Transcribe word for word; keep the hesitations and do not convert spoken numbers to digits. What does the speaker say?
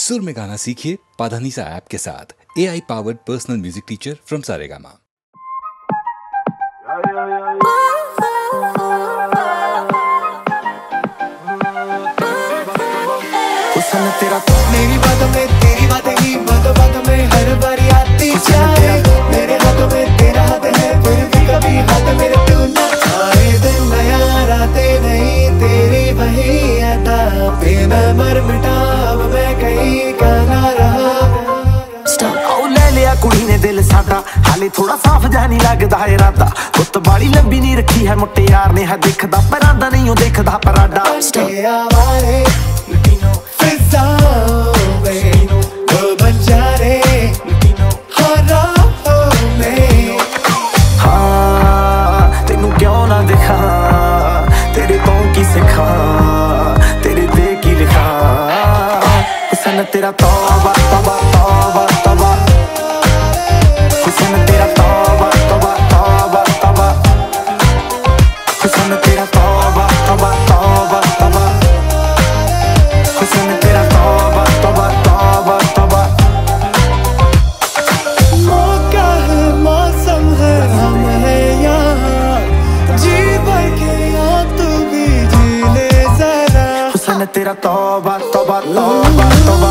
सुर में गाना सीखिए पाधानीसा ऐप के साथ। A I powered personal music teacher from Saregama. उसने तेरा मेरी बातों में तेरी बातें ही बातों बातों में हर बारी आती जाए। मेरे हाथों में तेरा हाथ है फिर भी कभी हाथ मेरे तू ना आए। दिन नया राते नहीं तेरी वही आता बिना मर मिटा अब मैं कहीं का ना रहा। कुड़ी ने दिल साडा हाले थोड़ा साफ जानी लगदा है राता। बुत बाड़ी लंबी नहीं रखी है मुट्टे यार ने है दिखदा परांदा नहीं हो दिखदा परांदा। हाँ तेनू क्यों ना दिखा तेरे पाँव की सिखा तेरे दिल की लिखा। हुस्न तेरा तौबा तौबा तौबा तौबा। हुस्न तेरा तौबा तौबा तौबा तौबा। हुस्न तेरा तौबा तौबा तौबा तौबा। हुस्न तेरा तौबा तौबा तौबा तौबा। मौका है मौसम है हम है यहाँ जी भर के या तू भी जी ले जरा। हुस्न तेरा तौबा तौबा तौबा तौबा।